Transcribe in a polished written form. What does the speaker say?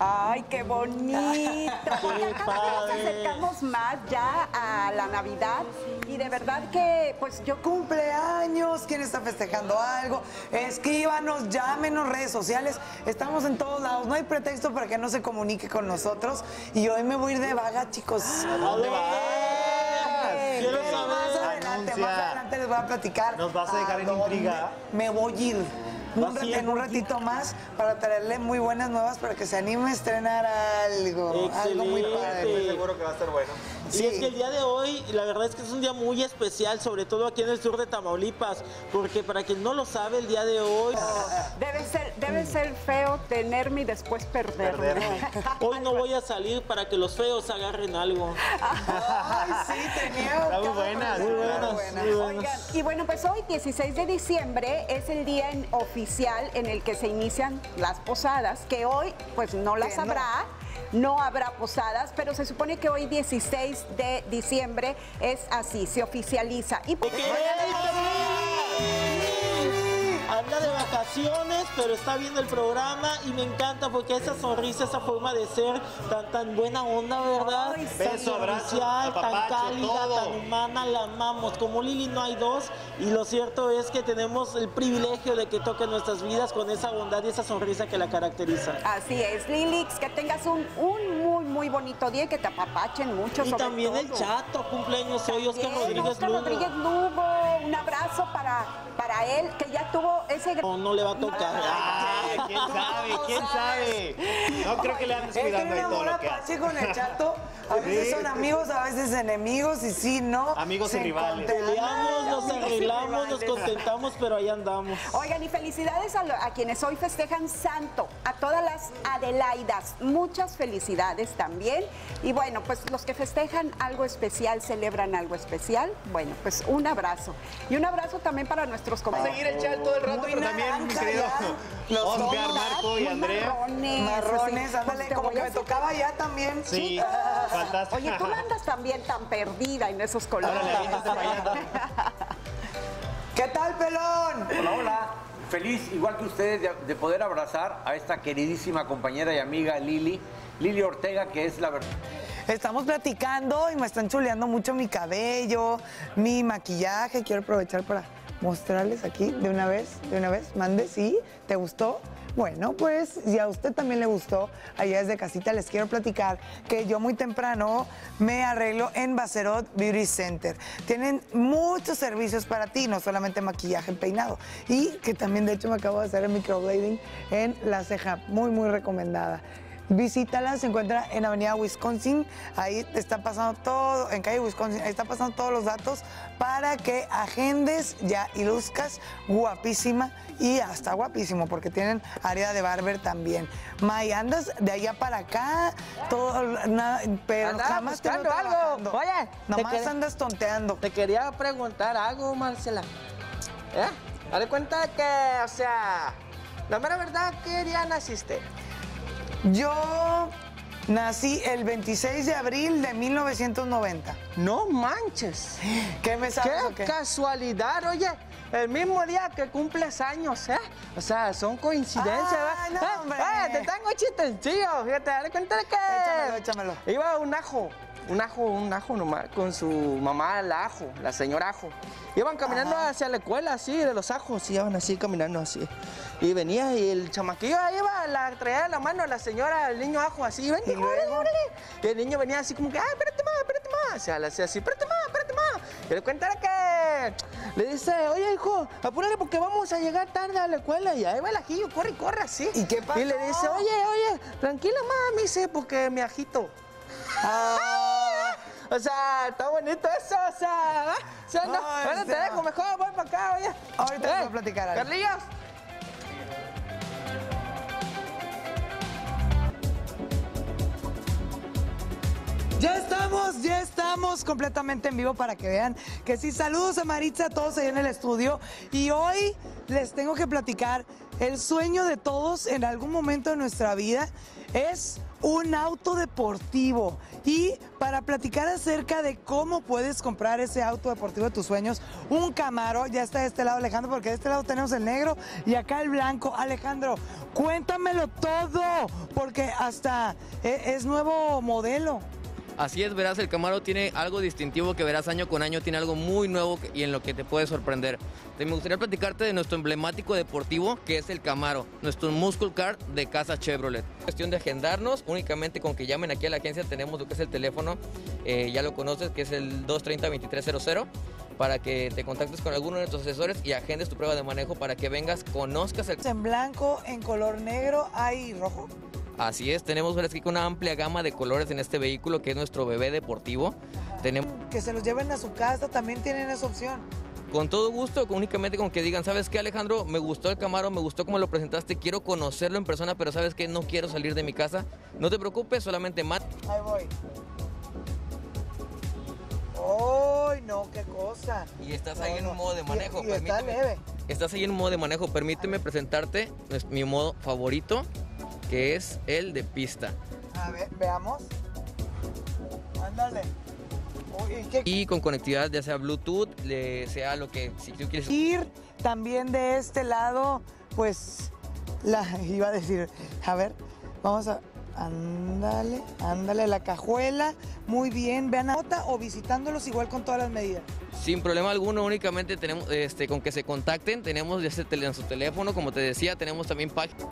Ay, qué bonito. Porque cada vez nos acercamos más ya a la Navidad y de verdad que pues yo cumpleaños, ¿quién está festejando algo? Escríbanos, llámenos, redes sociales, estamos en todos lados, no hay pretexto para que no se comunique con nosotros y hoy me voy a ir de vaga, chicos. ¿A dónde vas? Quiero saber. Más adelante les voy a platicar. ¿Nos vas a dejar en intriga? Me voy a ir. En un ratito más para traerle muy buenas nuevas para que se anime a estrenar algo. Excelente. Algo muy padre. Seguro que va a estar bueno. Sí. Y es que el día de hoy, la verdad es que es un día muy especial, sobre todo aquí en el sur de Tamaulipas, porque para quien no lo sabe, el día de hoy... Debe ser feo tenerme y después perderme. Hoy no voy a salir para que los feos agarren algo. Ay, sí, tenía... Está muy buena, muy buena. Oigan, y bueno, pues hoy, 16 de diciembre, es el día oficial en el que se inician las posadas, que hoy pues no las habrá, no habrá posadas, pero se supone que hoy 16 de diciembre es así, se oficializa. Y pues, anda de vacaciones, pero está viendo el programa y me encanta porque esa sonrisa, esa forma de ser tan buena onda, ¿verdad? Ay, beso, abrazo, tan cálida, todo. Tan humana, la amamos. Como Lili no hay dos y lo cierto es que tenemos el privilegio de que toque nuestras vidas con esa bondad y esa sonrisa que la caracteriza. Así es, Lilix, que tengas un muy bonito día y que te apapachen mucho. Y sobre también todo. El chato, cumpleaños hoy, Oscar Rodríguez Lugo. Un abrazo para él, que ya tuvo ese... No le va a tocar. Ah, ¿quién sabe? ¿Quién sabe? No creo que le andes cuidando ahí todo lo que hace. Con el chato, a veces son amigos, a veces enemigos, y sí, no. Amigos y rivales. Peleamos, nos arreglamos, nos contentamos, pero ahí andamos. Oigan, y felicidades a quienes hoy festejan santo, a todas las Adelaidas. Muchas felicidades también. Y bueno, pues los que festejan algo especial, celebran algo especial, bueno, pues un abrazo. Y un abrazo también para nuestros compañeros. Seguir el chat todo el rato, pero también, mi querido Oscar, Marco y Andrea. Marrones, ándale, como que me tocaba ya también. Sí, fantástico. Oye, tú no andas también tan perdida en esos colores. ¿Qué tal, pelón? Hola, hola. Feliz, igual que ustedes, de poder abrazar a esta queridísima compañera y amiga Lili. Lili Ortega, que es la verdad. Estamos platicando y me están chuleando mucho mi cabello, mi maquillaje. Quiero aprovechar para mostrarles aquí de una vez. Mande, sí, ¿te gustó? Bueno, pues si a usted también le gustó, allá desde casita les quiero platicar que yo muy temprano me arreglo en Bacerot Beauty Center. Tienen muchos servicios para ti, no solamente maquillaje, peinado. Y que también, de hecho, me acabo de hacer el microblading en la ceja. Muy, muy recomendada. Visítala, se encuentra en Avenida Wisconsin, ahí está pasando todo, en calle Wisconsin, ahí está pasando todos los datos para que agendes ya y luzcas guapísima y hasta guapísimo, porque tienen área de barber también. May, andas de allá para acá, pero nada más te ando trabajando. Oye, nada más andas tonteando. Te quería preguntar algo, Marcela. Dale cuenta que, o sea, la mera verdad, ¿qué día naciste? Yo nací el 26 de abril de 1990. No manches. ¿Qué me sabes? Qué casualidad, oye. El mismo día que cumples años, ¿eh? O sea, son coincidencias, ¿verdad? No, hombre. Te tengo chistecillo, fíjate, dale cuenta de que... Échamelo. Iba un ajo nomás, con su mamá, la señora ajo. Iban caminando hacia la escuela, así, de los ajos, iban así, caminando así. Y venía, y el chamaquillo iba, traía la mano a la señora, el niño ajo, así, ven, y el niño venía así como que, ay, espérate más, o sea, le hacía así, espérate más. Y le cuenta que le dice, oye, hijo, apúrale porque vamos a llegar tarde a la escuela. Y ahí va el ajillo, corre, así. ¿Y qué pasó? Y le dice, oye, tranquila, mami, dice, porque me ajito. O sea, está bonito eso, o sea, bueno, te dejo, mejor voy para acá, oye. Ahorita voy a platicar algo. Carlillos. Ya estamos completamente en vivo para que vean que sí. Saludos a Maritza, a todos ahí en el estudio. Y hoy les tengo que platicar El sueño de todos en algún momento de nuestra vida es un auto deportivo. Y para platicar acerca de cómo puedes comprar ese auto deportivo de tus sueños, un Camaro, ya está de este lado Alejandro, porque de este lado tenemos el negro y acá el blanco. Alejandro, cuéntamelo todo, porque hasta es nuevo modelo. Así es, verás, el Camaro tiene algo distintivo que verás año con año, tiene algo muy nuevo y en lo que te puede sorprender. Me gustaría platicarte de nuestro emblemático deportivo, que es el Camaro, nuestro muscle car de casa Chevrolet. Cuestión de agendarnos, únicamente con que llamen aquí a la agencia, tenemos lo que es el teléfono, ya lo conoces, que es el 230-2300, para que te contactes con alguno de nuestros asesores y agendes tu prueba de manejo para que vengas, conozcas el... En blanco, en color negro, hay rojo. Así es, tenemos aquí una amplia gama de colores en este vehículo que es nuestro bebé deportivo. Tenemos... Que se los lleven a su casa, también tienen esa opción. Con todo gusto, únicamente con que digan, ¿sabes qué, Alejandro? Me gustó el Camaro, me gustó cómo lo presentaste, quiero conocerlo en persona, pero ¿sabes qué? No quiero salir de mi casa. No te preocupes, solamente Matt. Ahí voy. ¡Ay, no, qué cosa! Y estás ahí en un modo de manejo. Y está leve. Estás ahí en un modo de manejo. Permíteme presentarte mi modo favorito, que es el de pista. A ver, veamos. Ándale. Uy, y con conectividad ya sea Bluetooth, sea lo que si tú quieres. Ir también de este lado, pues iba a decir, a ver, vamos a ándale, ándale la cajuela, muy bien, vean a nota o visitándolos igual con todas las medidas. Sin problema alguno, únicamente tenemos con que se contacten, tenemos en su teléfono, como te decía, tenemos también página.